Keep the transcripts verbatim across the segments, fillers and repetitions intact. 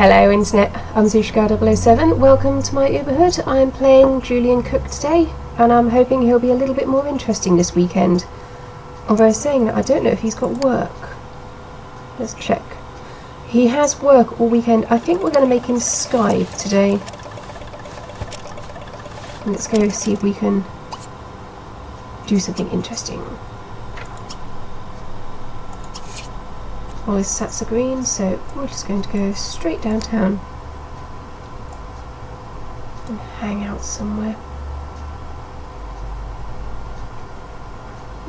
Hello Internet, I'm sushigal zero zero seven, welcome to my Uberhood. I'm playing Julien Cooke today, and I'm hoping he'll be a little bit more interesting this weekend. Although saying that, I don't know if he's got work. Let's check. He has work all weekend. I think we're going to make him Skype today. Let's go see if we can do something interesting. All his sats are green, so we're just going to go straight downtown and hang out somewhere.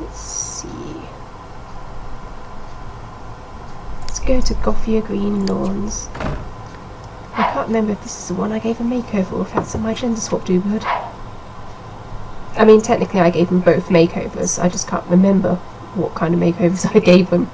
Let's see. Let's go to Goffier Green Lawns. I can't remember if this is the one I gave a makeover or if that's my gender swap Uberhood. I mean, technically I gave them both makeovers, I just can't remember what kind of makeovers I gave them.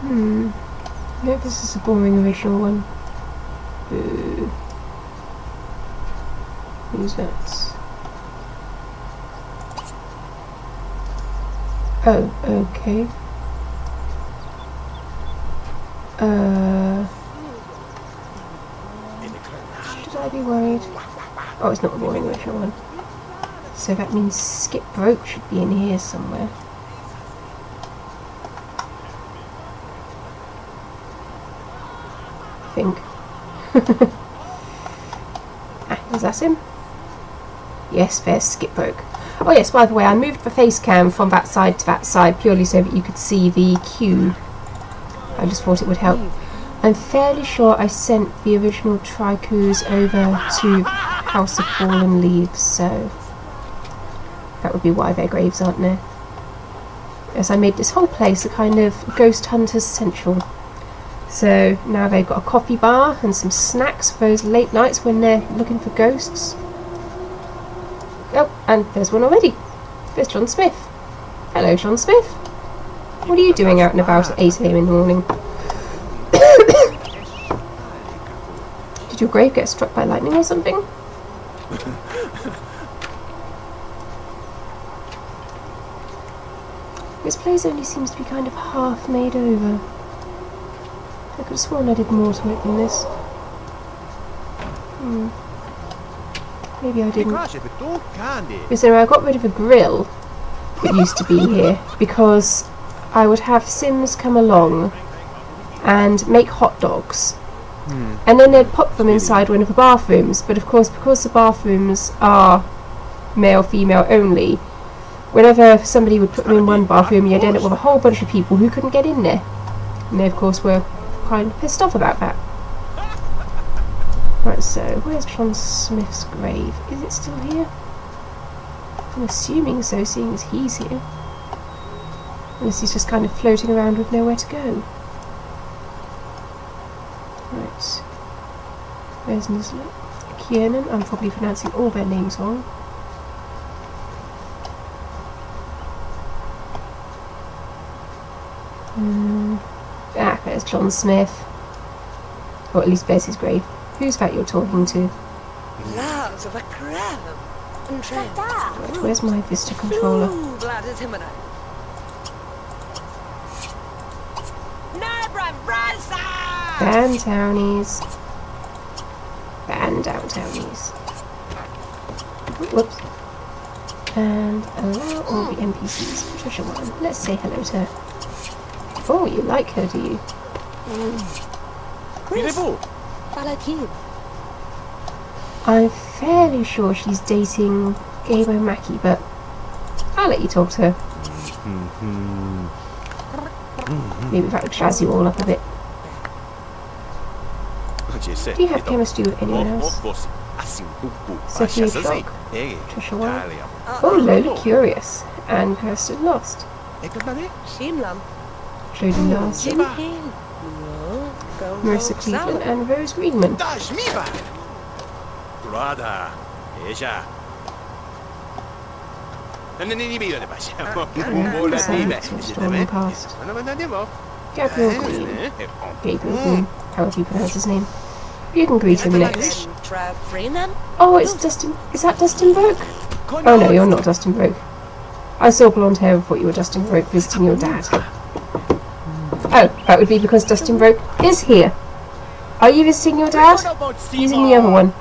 Hmm, no, this is a boring original one. Boo. Who's that? Oh, okay. Uh, should I be worried? Oh, it's not a boring original one. So that means Skip Broke should be in here somewhere. Ah, is that him? Yes, there's Skip Broke. Oh yes, by the way, I moved the face cam from that side to that side purely so that you could see the queue. I just thought it would help. I'm fairly sure I sent the original Tricus over to House of Fallen Leaves, so that would be why their graves aren't there. Yes, I made this whole place a kind of ghost hunter's central. So now they've got a coffee bar and some snacks for those late nights when they're looking for ghosts. Oh, and there's one already. There's John Smith. Hello, John Smith. What are you doing out and about at eight a m in the morning? Did your grave get struck by lightning or something? This place only seems to be kind of half made over. I could have sworn I did more to it than this. Hmm. Maybe I didn't. Listen, I got rid of a grill that used to be here because I would have Sims come along and make hot dogs. Hmm. And then they'd pop them inside one of the bathrooms. But of course, because the bathrooms are male, female only, whenever somebody would put them in one bathroom, you'd end up with a whole bunch of people who couldn't get in there. And they, of course, were kind of pissed off about that. Right, so where's John Smith's grave? Is it still here? I'm assuming so, seeing as he's here. Unless he's just kind of floating around with nowhere to go. Right. Where's Nisla? Kiernan? I'm probably pronouncing all their names wrong. Mm. Ah, there's John Smith. Or at least there's his grave. Who's that you're talking to? Loves of a crab. Right, where's my Vista controller? Bantownies. Bantownies. Whoops. And allow all the N P Cs. Trisha White. Let's say hello to her. Oh, you like her, do you? Mm. I'm fairly sure she's dating Gabe O'Mackey, but I'll let you talk to her. Mm-hmm. Maybe that would jazz you all up a bit. Do you have chemistry with anyone else? Sophie Brock, Trisha White. Oh, Lola Curious, and Kirsten Lost. Jodie Larson, Marissa Cleveland and Rose Greenman. Gabriel Green, Gabriel Green, however you pronounce his name. You can greet him next. Oh, it's Dustin. Is that Dustin Broke? Oh no, you're not Dustin Broke. I saw blonde hair and thought you were Dustin Broke visiting your dad. Oh, that would be because Dustin Broke is here. Are you visiting your dad? He's in the other one.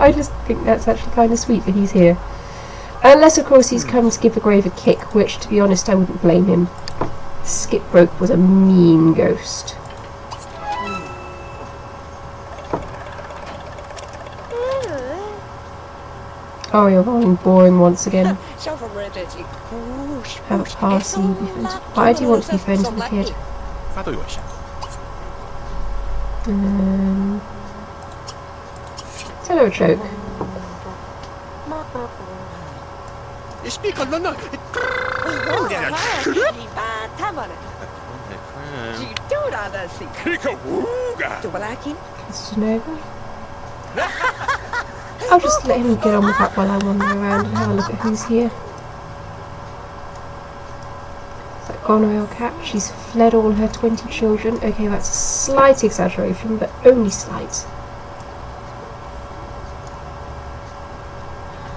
I just think that's actually kind of sweet that he's here. Unless, of course, he's come to give the grave a kick, which, to be honest, I wouldn't blame him. Skip Broke was a mean ghost. Oh, you're going boring once again. How parsley be friends? Why do you want to be friends with the kid? Um, tell her a joke. It's Genova. I'll just let him get on with that while I wander around and have a look at who's here. Is that Goneril Cat? She's fled all her twenty children. Okay, that's a slight exaggeration, but only slight.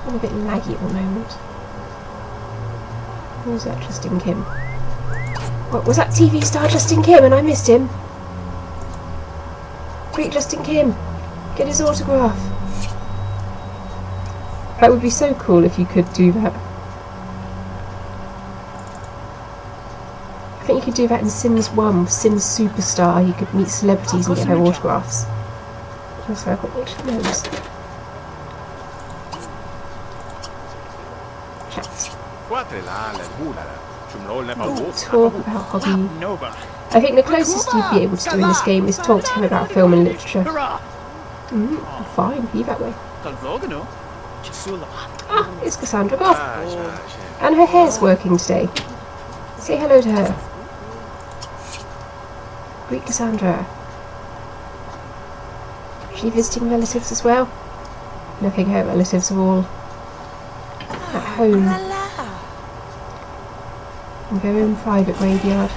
I'm a bit laggy at the moment. Who's that? Justin Kim. What was that? T V star Justin Kim, and I missed him. Greet Justin Kim. Get his autograph. That would be so cool if you could do that. I think you could do that in Sims one, Sims Superstar. You could meet celebrities and get their autographs. I'm sorry, I've got itchy nose. Chat. Talk about hobby. I think the closest you'd be able to do in this game is talk to him about film and literature. Mm, fine, be that way. Ah, it's Cassandra Goth. And her hair's working today. Say hello to her. Greet Cassandra. Is she visiting relatives as well? Nothing, her relatives are all at home. In their own private graveyard.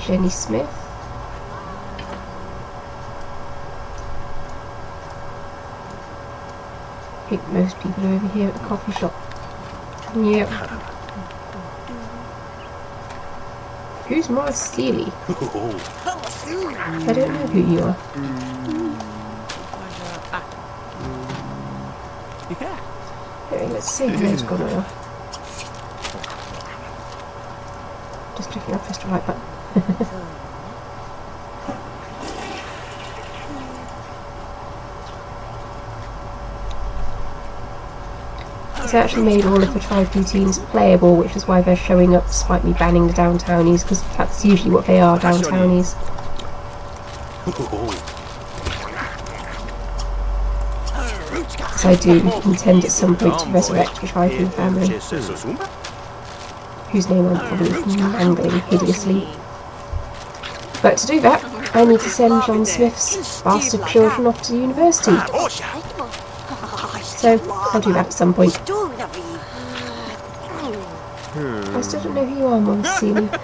Jenny Smith. I think most people are over here at the coffee shop. Yep. Who's more steely? I don't know who you are. Anyway, let's see who's gone over. Just checking up, press the right button. They actually made all of the Trifew teams playable, which is why they're showing up despite me banning the downtownies, because that's usually what they are, downtownies. So I do intend at some point to resurrect the Trifew family, whose name I'm probably mangling hideously. But to do that, I need to send John Smith's bastard children off to university. So, I'll do that at some point. Hmm. I still don't know who you are, Mom Celia. People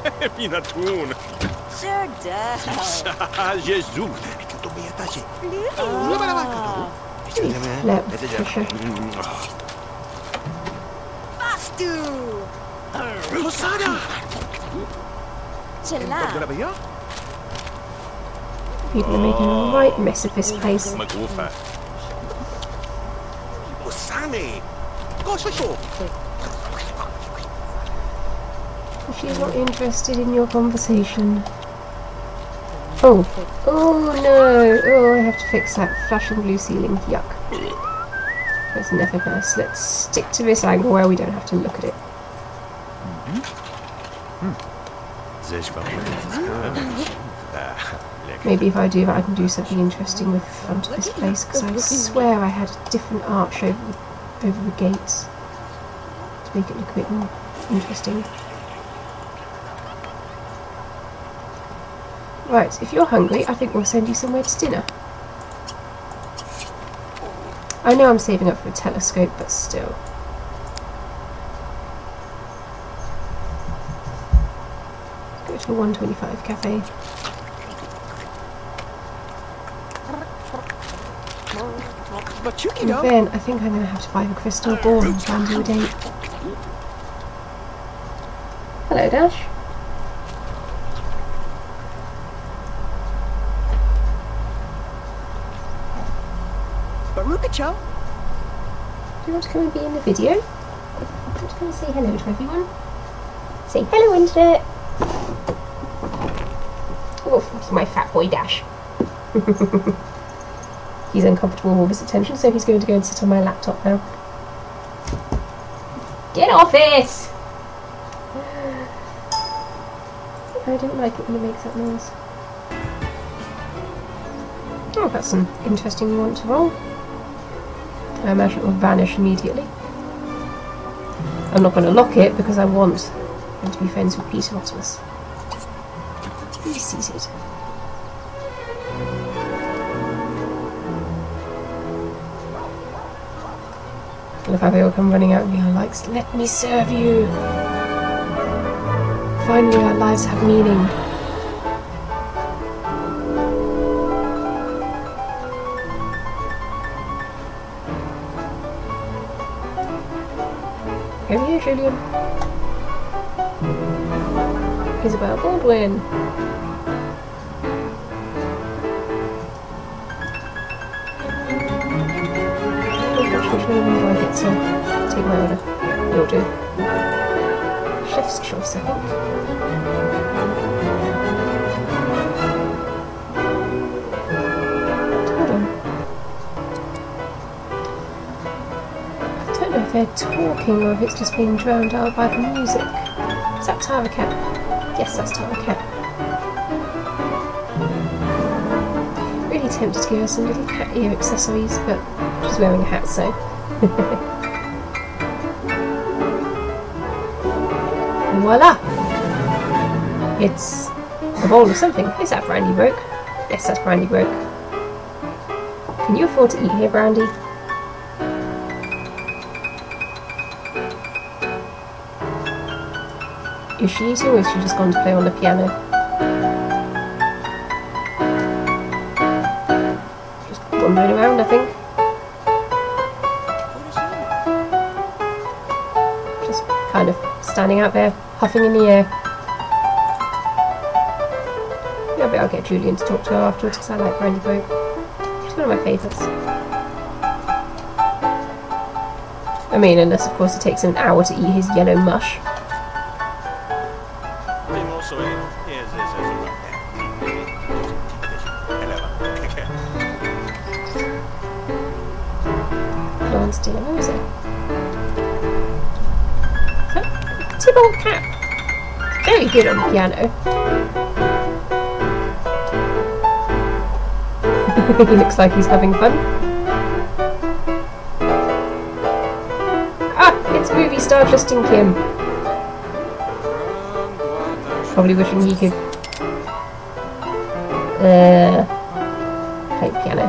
are making a right mess of this place. She's not interested in your conversation. Oh. Oh no. Oh, I have to fix that flashing blue ceiling. Yuck. That's never nice. Let's stick to this angle where we don't have to look at it. Maybe if I do that I can do something interesting with the front of this place, because I swear I had a different arch over the over the gates to make it look a bit more interesting. Right, if you're hungry, I think we'll send you somewhere to dinner. I know I'm saving up for a telescope, but still. search for one twenty-five cafe. And then I think I'm going to have to buy a crystal ball and try and do a date. Hello, Dash. Do you want to come and be in the video? I'm just going to say hello to everyone. Say hello, internet. Oh, it's my fat boy Dash. He's uncomfortable with all this attention, so he's going to go and sit on my laptop now. Get off it! I don't like it when it makes that noise. Oh, that's an interesting one to roll. I imagine it will vanish immediately. I'm not going to lock it because I want him to be friends with Peter Ottomas. He sees it. I love how they all come running out and being like, let me serve you! Finally our lives have meaning. Over here, Julien. Isabel Baldwin. I'm not sure if I get to take my order. You'll do. Chef's choice, I think. Hold on. They're talking, or if it's just being drowned out by the music. Is that Tyra Cap? Yes, that's Tyra Cap. Really tempted to give her some little cat ear accessories, but she's wearing a hat, so. And voila! It's a bowl of something. Is that Brandi Broke? Yes, that's Brandi Broke. Can you afford to eat here, Brandi? Is she eating, or is she just gone to play on the piano? Just wandering around, I think. Just kind of standing out there, huffing in the air. Yeah, but I'll get Julien to talk to her afterwards because I like Brandi Broke. She's one of my favourites. I mean, unless of course it takes an hour to eat his yellow mush. Where is it? Is that Tibble Cap? Very good on the piano. He looks like he's having fun. Ah! It's movie star Justin Kim. Probably wishing he could uh, play piano.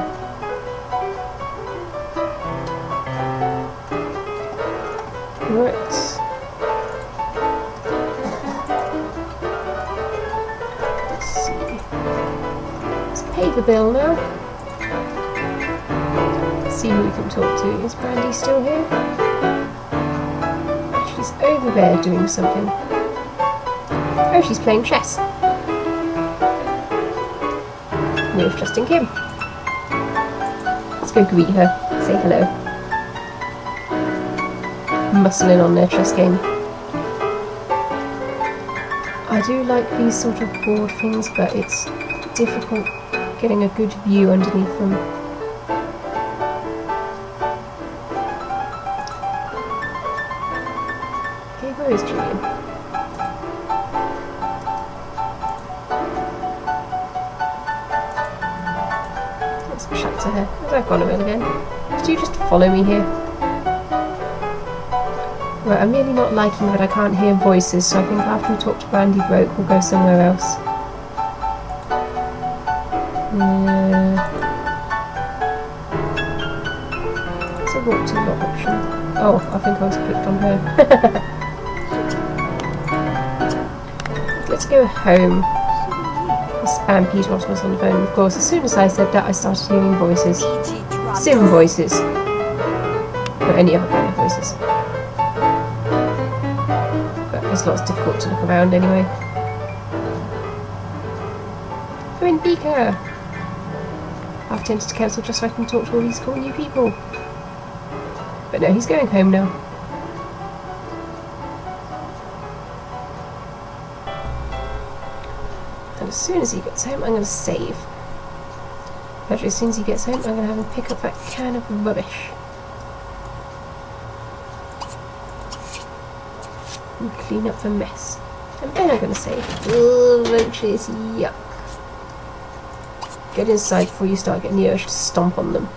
Bill now. Let's see who we can talk to. Is Brandi still here? She's over there doing something. Oh, she's playing chess. With Justin Kim. Let's go greet her. Say hello. Muscling on their chess game. I do like these sort of board things, but it's difficult getting a good view underneath them. Okay, where is Julien? Let's chat to her. Has that Goneril again? Did you just follow me here? Well, I'm really not liking that I can't hear voices, so I think after we talk to Brandi Broke, we'll go somewhere else. Oh, I think I was clicked on her. Let's go home. And Peter Ottomas on the phone. Of course, as soon as I said that, I started hearing voices. Sim voices. Or any other kind of voices. But it's lots difficult to look around anyway. I'm in Beaker! I've tended to cancel just so I can talk to all these cool new people. But no, he's going home now. And as soon as he gets home, I'm going to save. But as soon as he gets home, I'm going to have him pick up that can of rubbish. And clean up the mess. And then I'm going to save. Oh, roaches, yuck. Get inside before you start getting the urge to stomp on them.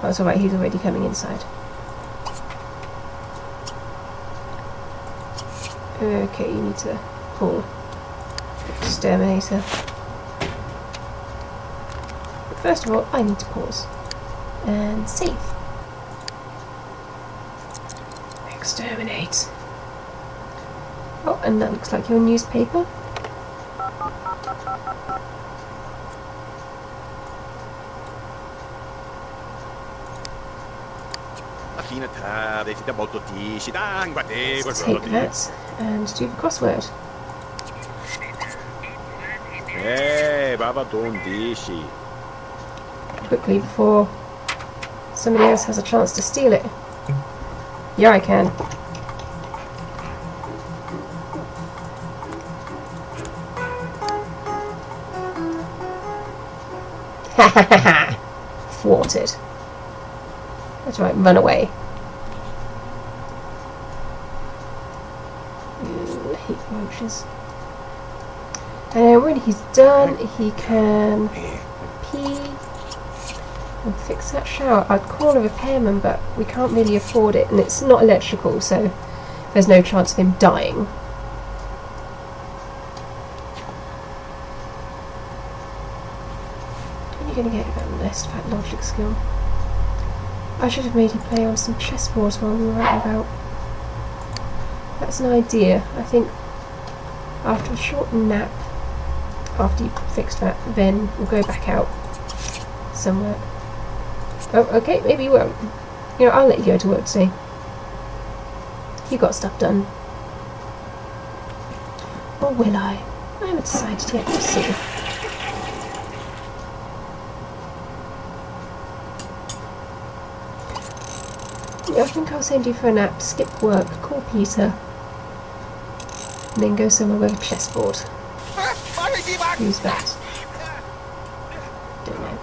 Oh, it's alright, he's already coming inside. Okay, you need to call Exterminator. First of all, I need to pause. And save. Exterminate. Oh, and that looks like your newspaper. Secrets and do the crossword. Quickly before somebody else has a chance to steal it. Yeah, I can. Ha ha ha ha! Thwarted. That's right, run away. And when he's done, he can pee and fix that shower. I'd call a repairman, but we can't really afford it, and it's not electrical, so there's no chance of him dying. When are you going to get that list, that logic skill? I should have made him play on some chessboards while we were out about. That's an idea, I think. After a short nap, after you fix that, then we'll go back out somewhere. Oh, okay, maybe you won't. You know, I'll let you go to work today. You got stuff done. Or will I? I haven't decided yet, we'll see. I think I'll send you for a nap, skip work, call Peter. And then go somewhere with a chessboard. Who's that? Don't know.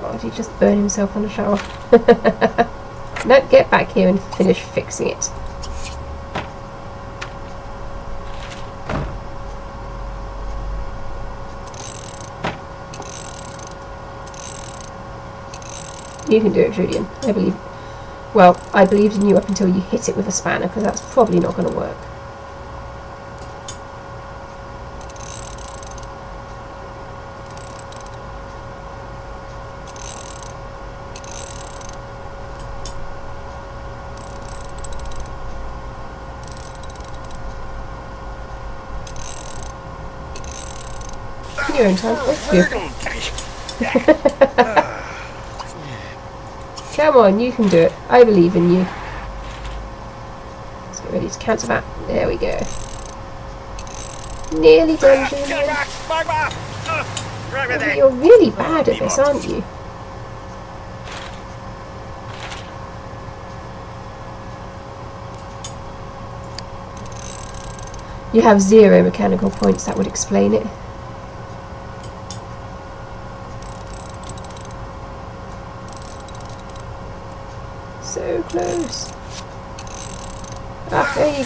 Why did he just burn himself on the shower? No, get back here and finish fixing it. You can do it, Julian. I believe. Well, I believed in you up until you hit it with a spanner, because that's probably not going to work. You're in time. Come on, you can do it. I believe in you. Let's get ready to cancel that. There we go. Nearly done, Julian. You're really bad at this, aren't you? You have zero mechanical points, that would explain it.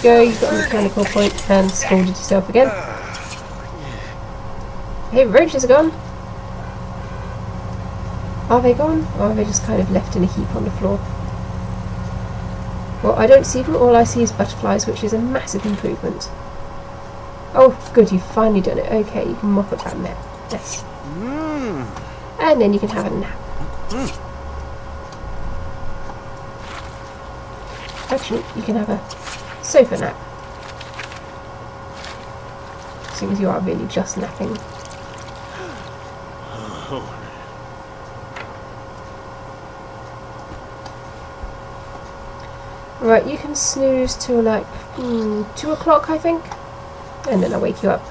Go, you've got a mechanical point and scalded yourself again. Hey, roaches are gone. Are they gone? Or are they just kind of left in a heap on the floor? Well, I don't see them. All I see is butterflies, which is a massive improvement. Oh, good, you've finally done it. Okay, you can mop up that net. Yes. And then you can have a nap. Actually, you can have a sofa nap. seems you are really just nothing. Oh. Right, you can snooze till like mm, two o'clock, I think, and then I'll wake you up.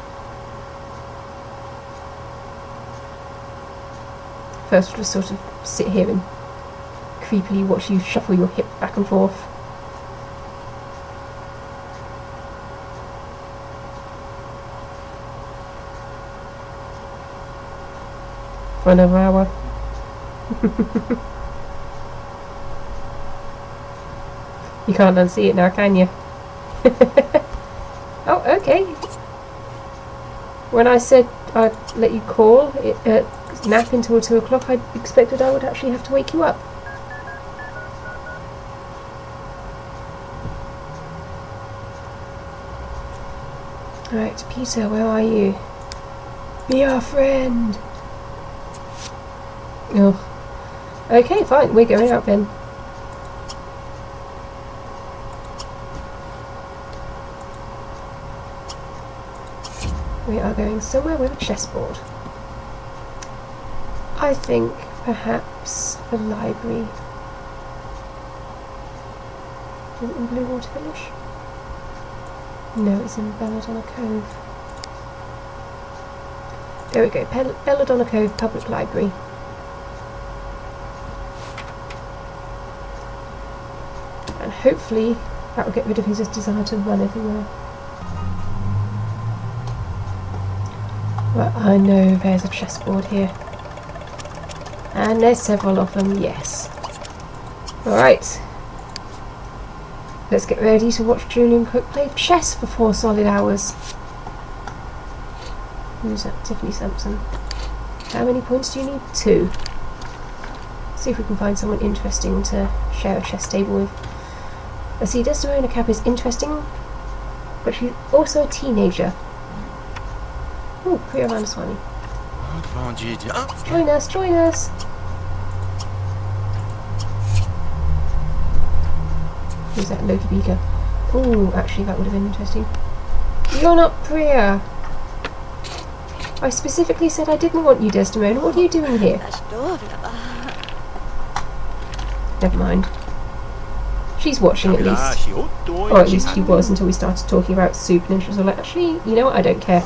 First, we'll just sort of sit here and creepily watch you shuffle your hip back and forth. For another hour. You can't unsee it now, can you? Oh, okay. When I said I'd let you call, it, uh, nap until two o'clock, I expected I would actually have to wake you up. Right, Peter, where are you? Be our friend! Oh. Okay, fine, we're going out then. We are going somewhere with a chessboard. I think perhaps the library. Is it in Blue Water Village? No, it's in Belladonna Cove. There we go, Pel Belladonna Cove Public Library. And hopefully that will get rid of his desire to run everywhere. Well, I know there's a chessboard here. And there's several of them, yes. Alright. Let's get ready to watch Julien Cooke play chess for four solid hours. Who's that? Tiffany Sampson. How many points do you need? Two. Let's see if we can find someone interesting to share a chess table with. I see Desdemona Cap is interesting, but she's also a teenager. Oh, Priya Ramaswamy. Join us, join us! Who's that? Loki Beaker. Ooh, actually that would have been interesting. You're not Priya! I specifically said I didn't want you, Desdemona. What are you doing here? Never mind. She's watching at least. Or at least she was until we started talking about soup and she was like, actually, you know what, I don't care.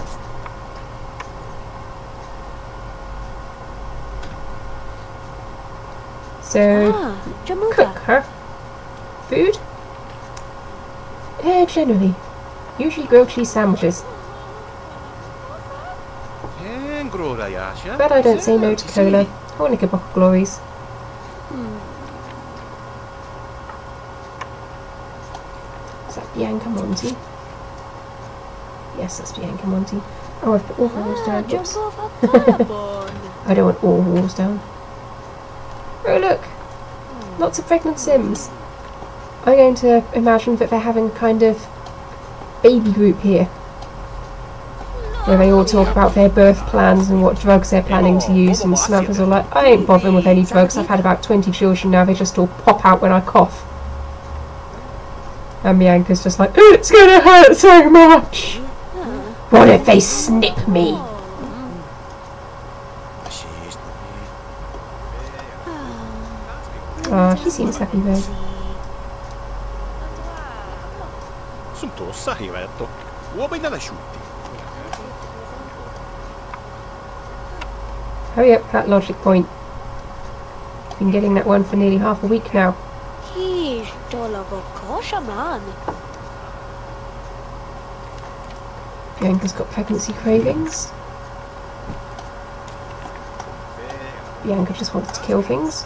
So, ah, cook her food. Yeah, generally. Usually grilled cheese sandwiches. But I don't say no to cola or knickerbocker glories. Hmm. Is that Bianca Monti? Yes, that's Bianca Monti. Oh, I've put all the walls down. Ah, I don't want all the walls down. Oh look, lots of pregnant Sims. I'm going to imagine that they're having kind of baby group here, where they all talk about their birth plans and what drugs they're planning to use, and Snuggers are like, I ain't bothering with any drugs, I've had about twenty children now, they just all pop out when I cough. And Bianca's just like, it's gonna hurt so much! What if they snip me? Ah, oh, she seems happy though. Hurry up, that logic point. Been getting that one for nearly half a week now. Bianca's got pregnancy cravings. Bianca just wants to kill things.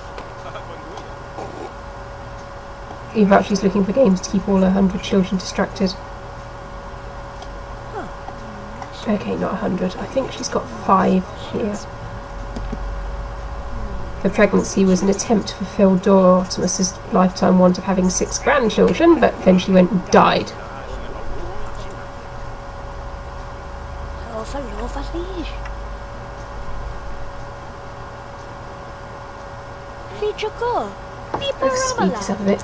In fact, she's looking for games to keep all her hundred children distracted. Okay, not a hundred. I think she's got five here. Her pregnancy was an attempt to fulfill Dora Ottomas' lifetime want of having six grandchildren, but then she went and died. Let's speed this up a bit.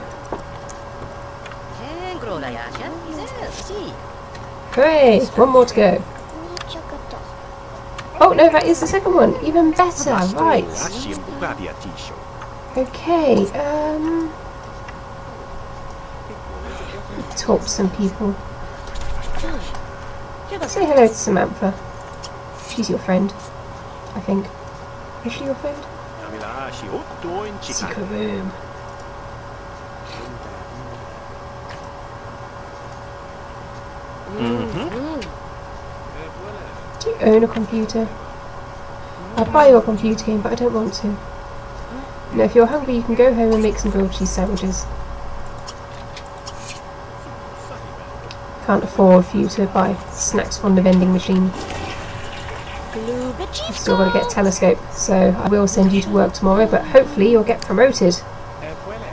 Hooray! One more to go. Oh no, that is the second one. Even better, right. Okay, um... talk to some people. Say hello to Samantha. She's your friend, I think. Is she your friend? Secret room. Mm-hmm. Do you own a computer? I'd buy you a computer game, but I don't want to. No, if you're hungry, you can go home and make some grilled cheese sandwiches. Can't afford for you to buy snacks from the vending machine. I've still got to get a telescope, so I will send you to work tomorrow, but hopefully you'll get promoted.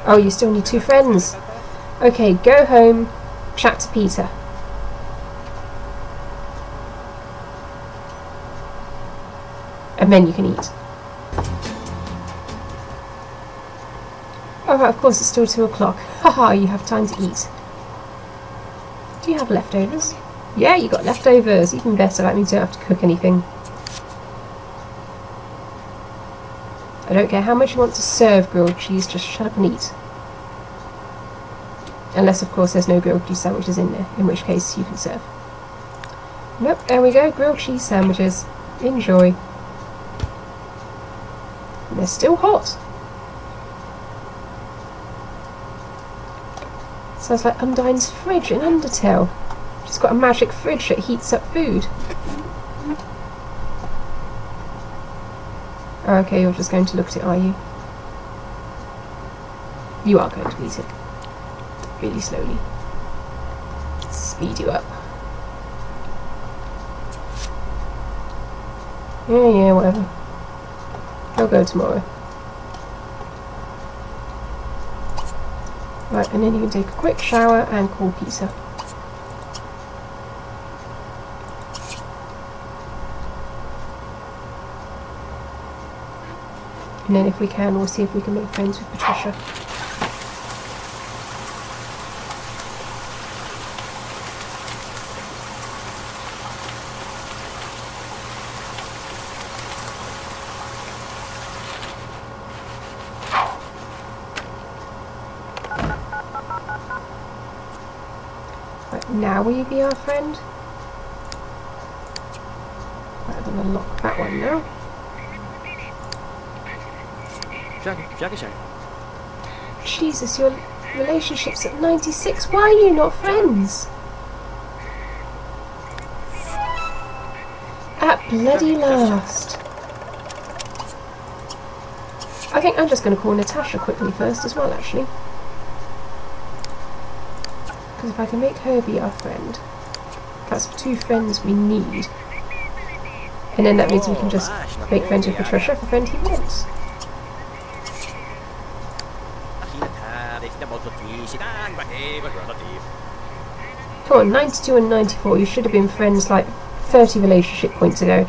Oh, you still need two friends. Okay, go home, chat to Peter. And then you can eat. Oh, right, of course, it's still two o'clock. Haha, you have time to eat. Do you have leftovers? Yeah, you got leftovers. Even better, that means you don't have to cook anything. I don't care how much you want to serve grilled cheese, just shut up and eat. Unless, of course, there's no grilled cheese sandwiches in there, in which case you can serve. Nope, there we go, grilled cheese sandwiches. Enjoy. And they're still hot. Sounds like Undyne's fridge in Undertale. She's got a magic fridge that heats up food. Oh, okay, you're just going to look at it, are you? You are going to eat it. Really slowly. Speed you up. Yeah, yeah, whatever. I'll go tomorrow. Right, and then you can take a quick shower and call Peter. And then if we can, we'll see if we can make friends with Patricia. Right, now will you be our friend? I'm going to lock that one now. Jackie, Jackie, Jackie. Jesus, your relationship's at ninety-six. Why are you not friends? At bloody last. I think I'm just going to call Natasha quickly first as well, actually. Because if I can make her be our friend, that's two friends we need. And then that means we can just make friends with Patricia if a friend he wants. Come on, ninety-two and ninety-four, you should have been friends like thirty relationship points ago.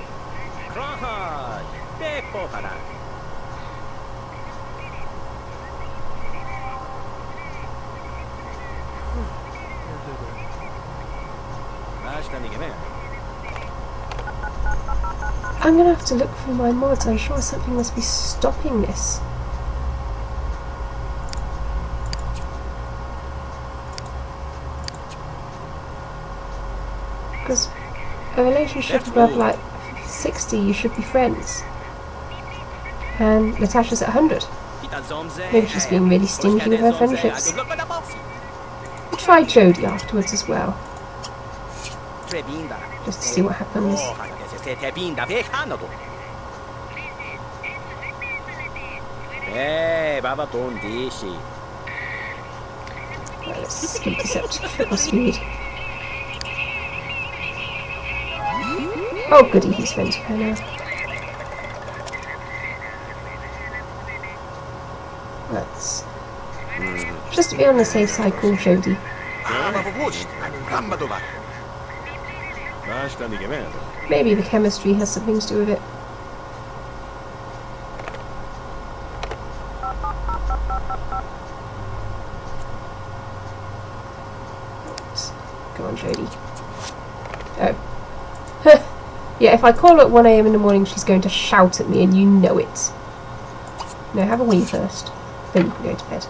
I'm going to have to look for my mods, I'm sure something must be stopping this. Because a relationship above like sixty, you should be friends. And Natasha's at one hundred. Maybe she's being really stingy with her friendships. We'll try Jodie afterwards as well. Just to see what happens. Well, let's speed this up to triple speed. Oh goody, he's friends with her now. Let's... just to be on the safe side, call Jodie. Maybe the chemistry has something to do with it. Oops. Go on, Jodie. Oh. Yeah, if I call at one a m in the morning, she's going to shout at me, and you know it. No, have a wee first. Then you can go to bed.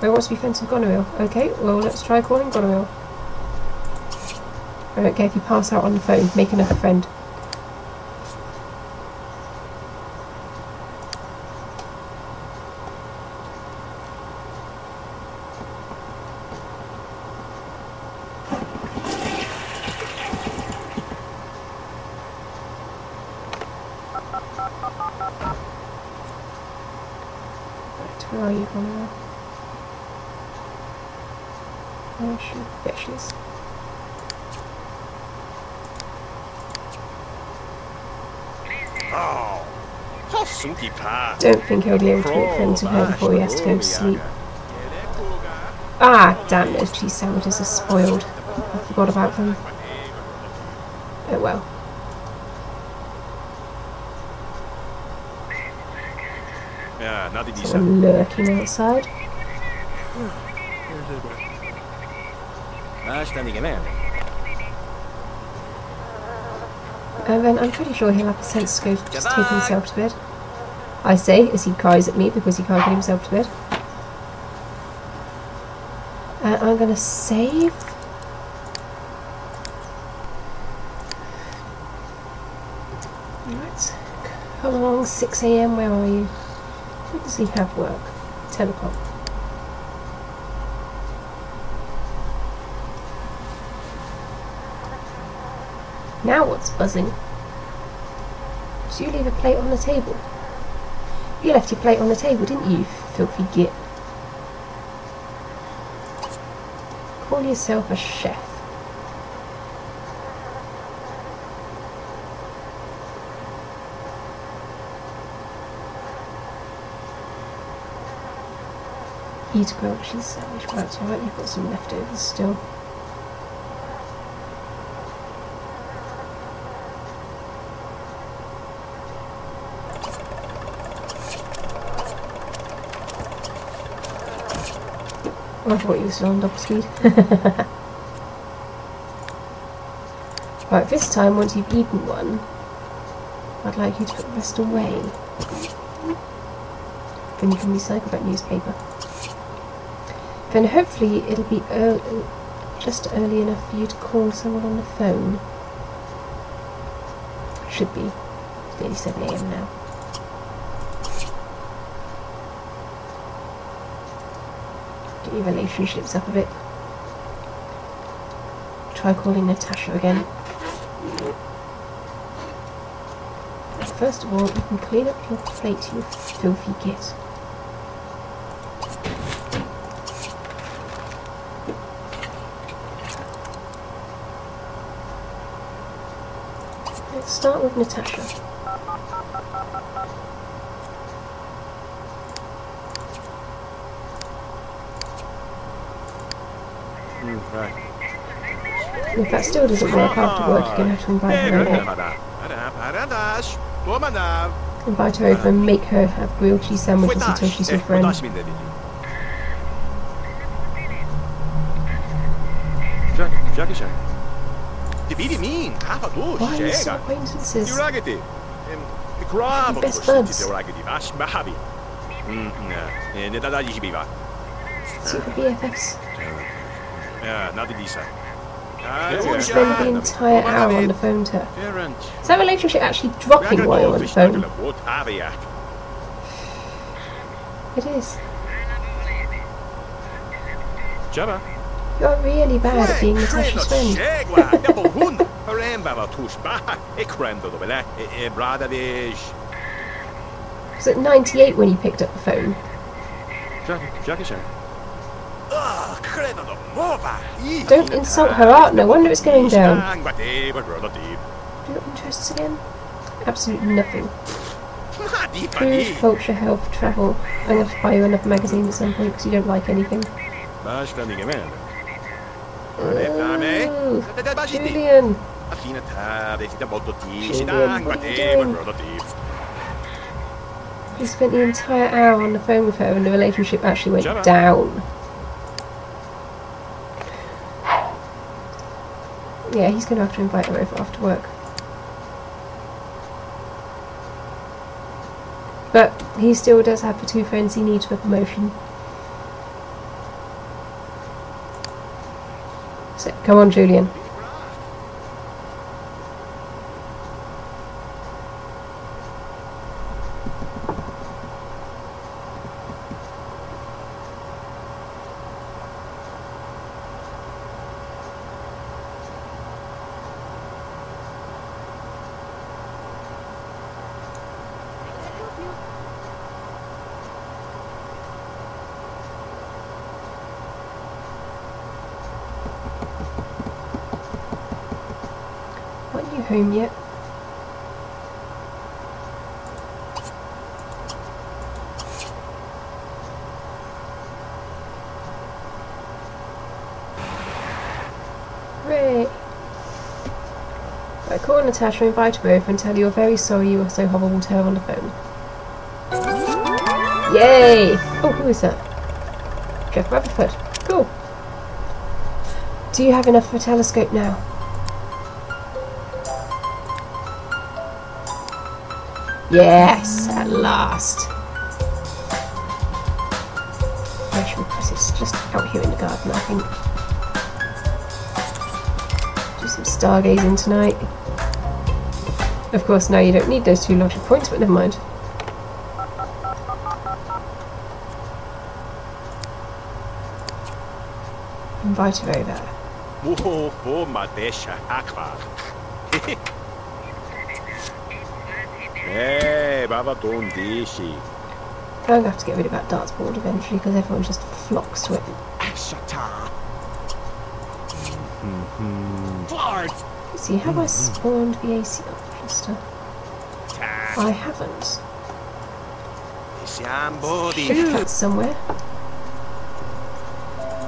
Where wants to be friends with Goneril? Okay, well, let's try calling Goneril. I don't care if you pass out on the phone. Make another friend. Don't think I'll be able to make friends with her before he has to go to sleep. Ah, damn, those cheese sandwiches are spoiled. I forgot about them. Oh well. Someone lurking outside. And then I'm pretty sure he'll have a sense to go to just take himself to bed. I say, as he cries at me because he can't get himself to bed. And I'm going to save. Right. Come along, six a m, where are you? When does he have work? ten o'clock. Now what's buzzing? Did you leave a plate on the table? You left your plate on the table, didn't you, filthy git? Call yourself a chef. Eat a grilled cheese sandwich, but that's alright, you've got some leftovers still. I thought you were still on double speed. Right, this time, once you've eaten one, I'd like you to put the rest away. Then you can recycle that newspaper. Then hopefully it'll be early, just early enough for you to call someone on the phone. Should be. It's nearly seven a m now. Your relationships up a bit. Try calling Natasha again. First of all, you can clean up your plate, you filthy git. Let's start with Natasha. If that still doesn't work after work, you're going to have to invite her over. Invite her over and make her have grilled cheese sandwiches until she's your friend. Why are you so acquaintances? You're best buds. Super B F Fs. You spend the entire hour on the phone to her. Is that relationship actually dropping while you're on the phone? It is. You're really bad at being Natasha's friend. Was it ninety-eight when you picked up the phone? Don't insult her art, no wonder it's going down. Do you have interests again? Absolutely nothing. Food, culture, health, travel. I'm going to have to buy you another magazine at some point because you don't like anything. Oh, Julien! Julien, what are you doing? You spent the entire hour on the phone with her and the relationship actually went down. Yeah, he's going to have to invite her over after work. But he still does have the two friends he needs for promotion. So, come on, Julien. Home yet? Hooray! But call Natasha, invite her over and tell her you're very sorry you were so horrible to her on the phone. Yay! Oh, who is that? Jeff Rutherford. Cool. Do you have enough for a telescope now? Yes, at last. Where should we put it? It's just out here in the garden, I think. Do some stargazing tonight. Of course, now you don't need those two logic points, but never mind. Invite her over. Oh, oh, my Desha Aqua. Hey, Baba, don't dish it. I'm going to have to get rid of that dartboard eventually because everyone just flocks to it. Let's see, have I spawned the A C cluster? I haven't. Should have somewhere.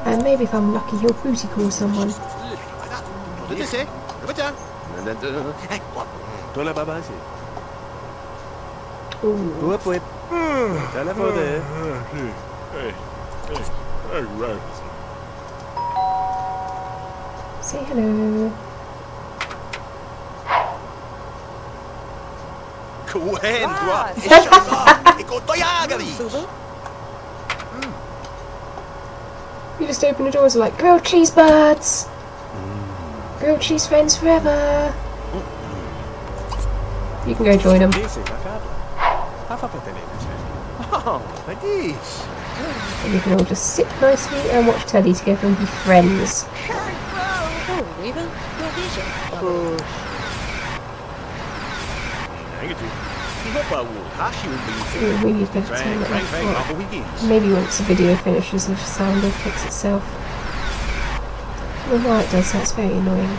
And maybe if I'm lucky, he'll booty call someone. What did you say? Ooh. Say hello. You just open the doors and like grilled cheese birds. Grilled cheese friends forever. You can go join them. And you can all just sit nicely and watch telly together and be friends. Oh, we need better time that maybe once the video finishes the sound will fix itself. I don't know why it does, that's very annoying.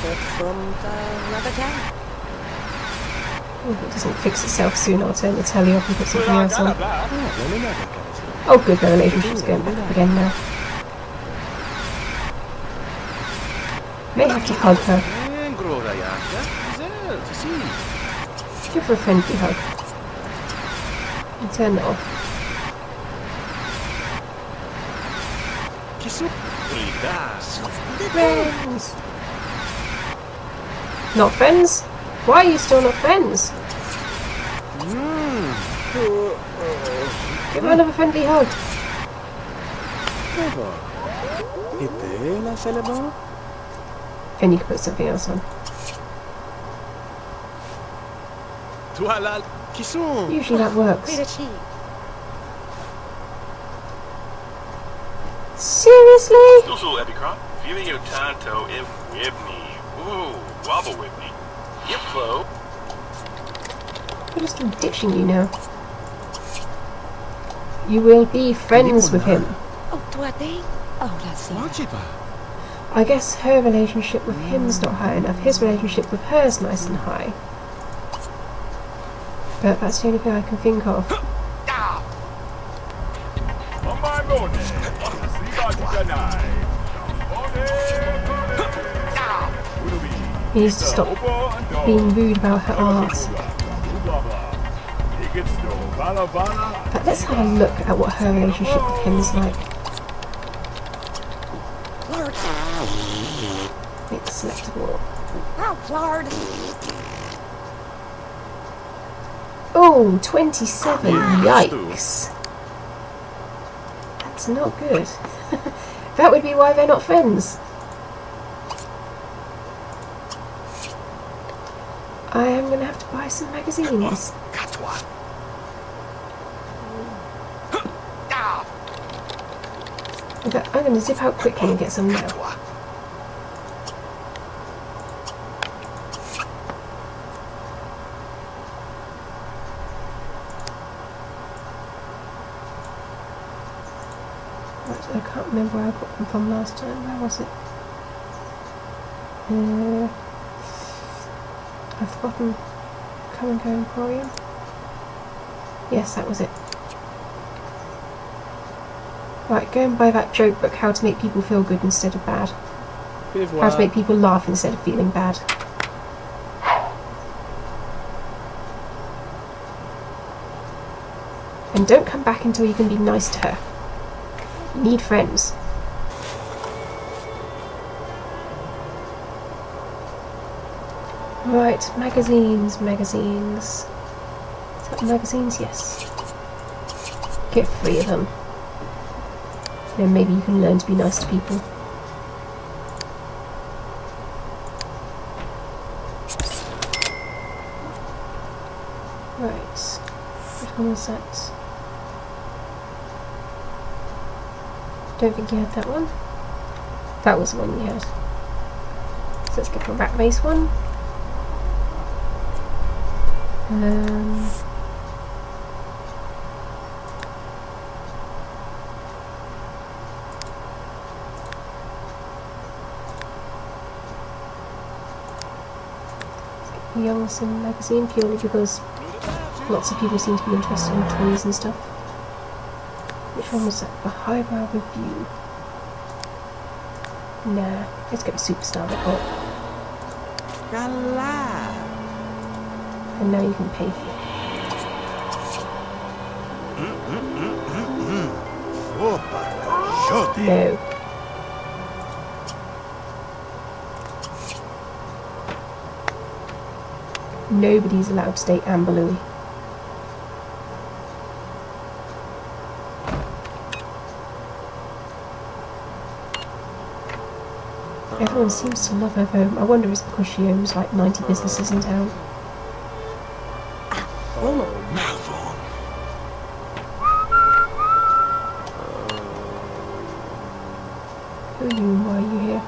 Oh, if it doesn't fix itself soon, I'll turn the telly off and put something else on. Oh good, the relationship's going back up again now. May have to hug her. Give her a friendly hug. And turn that off. Friends! Not friends? Why are you still not friends? Mm. Give her another friendly hug. Then you can put something else on. Usually that works. Seriously? Wobble with me. Yep, Flo. I'm just ditching you now. You will be friends with him. I guess her relationship with him's not high enough. His relationship with her's nice and high. But that's the only thing I can think of. He needs to stop being rude about her arse. But let's have a look at what her relationship with him is like. It's selectable. Oh, Lord. Oh, twenty-seven. Yikes. That's not good. That would be why they're not friends. I am going to have to buy some magazines. Okay, I'm going to zip out quickly and get some now. Where I got them from last time. Where was it? Uh, I've forgotten. Come and go Emporium. Yes, that was it. Right, go and buy that joke book, How to Make People Feel Good Instead of Bad. How to Make People Laugh Instead of Feeling Bad. And don't come back until you can be nice to her. Need friends. Right, magazines, magazines. Is that magazines? Yes. Get three of them. Then maybe you can learn to be nice to people. Right. Which one was that? Don't think you had that one. That was the one you had. So let's get the rat race one. Um, let's get the Youngson magazine, purely because lots of people seem to be interested in toys and stuff. Which one was that? The Highbrow Review. Nah, let's get a Superstar Report. And now you can pay for it. No. Nobody's allowed to date Amber Louie. Everyone seems to love her home. I wonder if it's because she owns like ninety businesses in town. Oh, Malvon. Who are you and why are you here?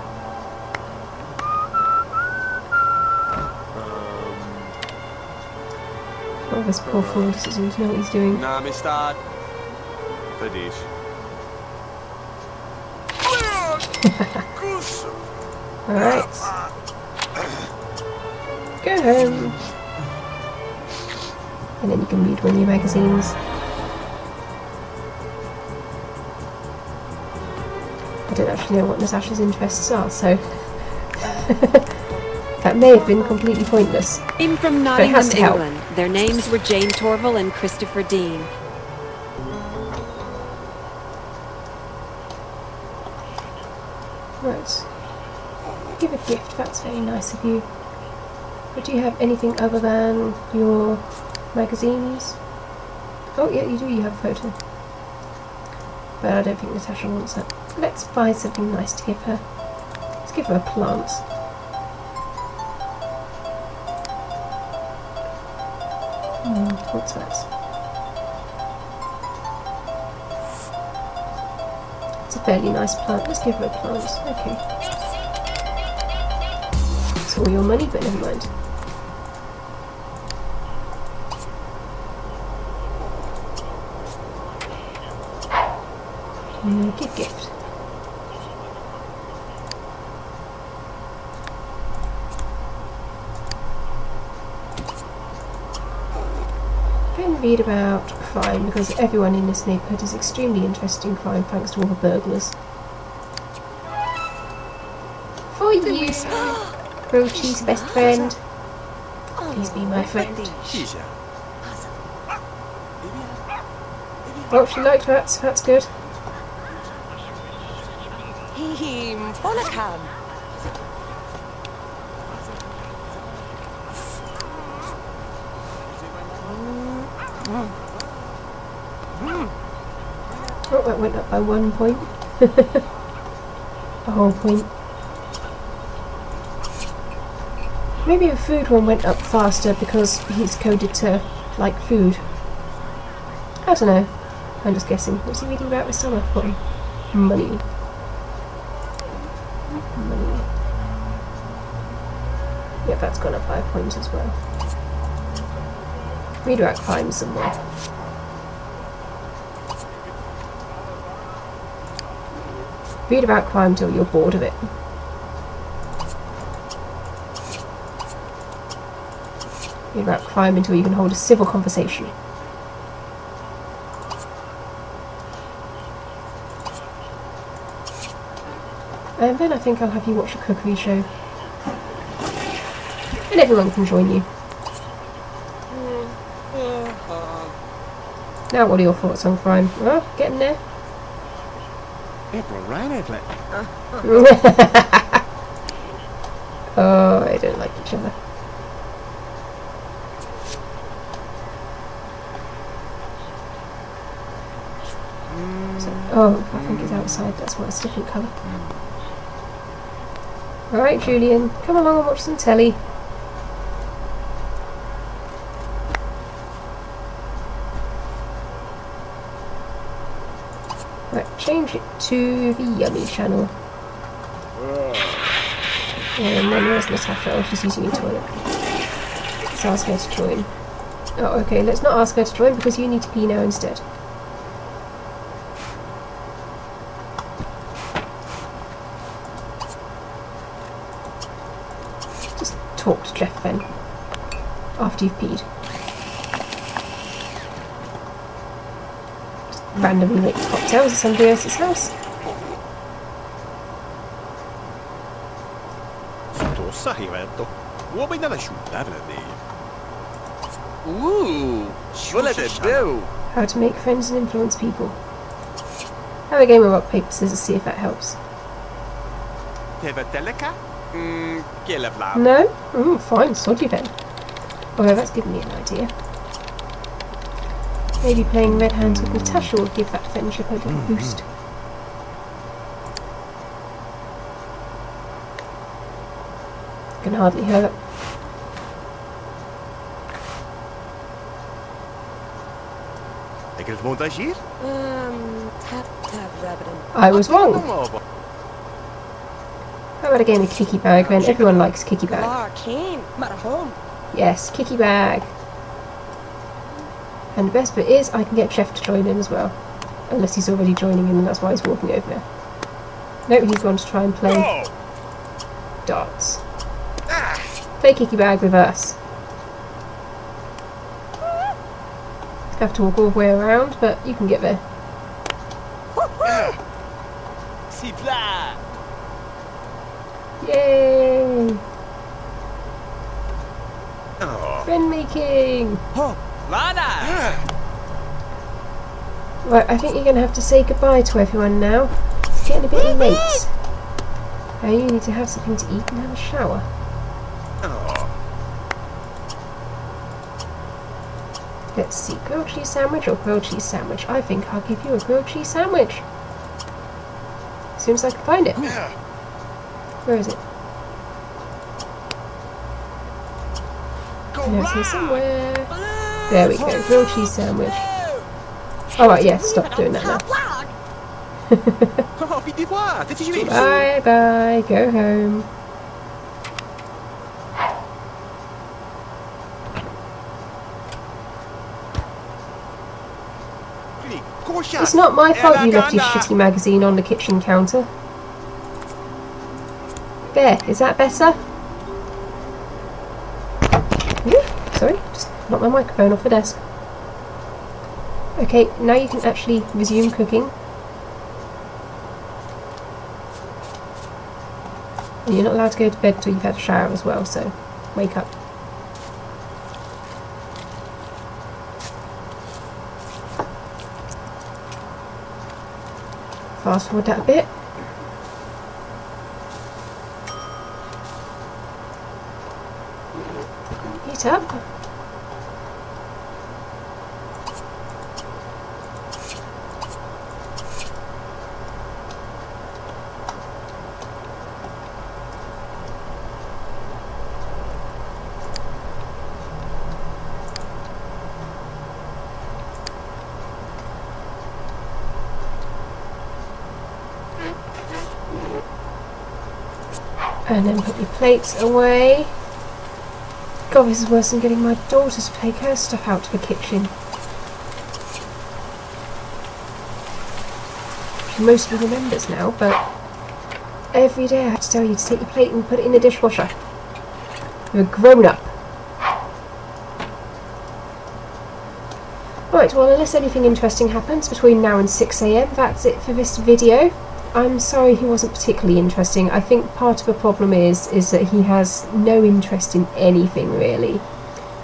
Um, oh, this poor fool doesn't seem to know what he's doing. Nah, my dad. Alright. Go home. And then you can read one of your magazines. I don't actually know what Natasha's interests are, so that may have been completely pointless. In from Nottingham, England. Help. Their names were Jane Torval and Christopher Dean. Right. Give a gift, that's very nice of you. But do you have anything other than your magazines? Oh yeah, you do, you have a photo. But I don't think Natasha wants that. Let's buy something nice to give her. Let's give her a plant. Hmm, what's that? It's a fairly nice plant. Let's give her a plant. Okay. All your money, but never mind. Mm, give gift. Then read about crime, because everyone in this neighbourhood is extremely interested in crime thanks to all the burglars. For you! Rochi's best friend. Please be my friend. Oh, she liked that, so that's good. Oh, it went up by one point. A whole point. Maybe the food one went up faster because he's coded to like food. I don't know. I'm just guessing. What's he reading about with summer? What? Money. Money. Yeah, that's gone up by a point as well. Redirect crime somewhere. Read about crime till you're bored of it. Read about crime until you can hold a civil conversation. And then I think I'll have you watch a cookery show. And everyone can join you. Now what are your thoughts on crime? Well, getting there. Oh, they don't like each other. So, oh, I think it's outside, that's why it's different colour. Alright, Julien, come along and watch some telly. Change it to the Yummy channel. And then there's Natasha, oh, she's using the toilet. Let's ask her to join. Oh, okay, let's not ask her to join because you need to pee now instead. Just talk to Jeff then, after you've peed. Randomly make cocktails at somebody else's house. How to make friends and influence people. Have a game of rock, paper, scissors, see if that helps. No? Mm, fine, soddy then. Although that's given me an idea. Maybe playing Red Hands with Natasha will give that friendship a little mm-hmm. boost. Can hardly hurt. I was wrong. How about a game of Kiki Bag then? Everyone likes Kiki Bag. Yes, Kiki Bag. And the best bit is, I can get Jeff to join in as well. Unless he's already joining in and that's why he's walking over there. No, he's gone to try and play darts. Play Kiki Bag with us. Have to walk all the way around, but you can get there. Yay! Friend making! Right, I think you're going to have to say goodbye to everyone now. It's getting a bit late. Now you need to have something to eat and have a shower. Aww. Let's see, grilled cheese sandwich or grilled cheese sandwich? I think I'll give you a grilled cheese sandwich. As soon as I can find it. Where is it? No, it's here somewhere. There we go, grilled cheese sandwich. Alright, yeah, stop doing that now. Bye bye, go home. It's not my fault you left your shitty magazine on the kitchen counter. There, is that better? Ooh, sorry, just knocked my microphone off the desk. Okay, now you can actually resume cooking. And you're not allowed to go to bed until you've had a shower as well, so wake up. Fast forward that a bit. Heat up. And then put your plates away. God, this is worse than getting my daughter to take her stuff out to the kitchen. She mostly remembers now, but every day I have to tell you to take your plate and put it in the dishwasher. You're a grown-up. Right, well, unless anything interesting happens between now and six A M, that's it for this video. I'm sorry he wasn't particularly interesting. I think part of the problem is is that he has no interest in anything really.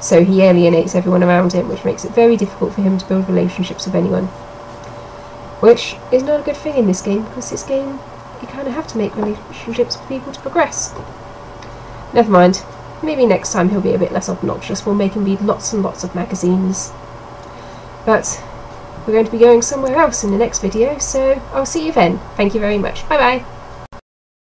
So he alienates everyone around him, which makes it very difficult for him to build relationships with anyone. Which is not a good thing in this game, because this game, you kind of have to make relationships with people to progress. Never mind. Maybe next time he'll be a bit less obnoxious. We'll make him read lots and lots of magazines. But we're going to be going somewhere else in the next video, so I'll see you then. Thank you very much. Bye bye.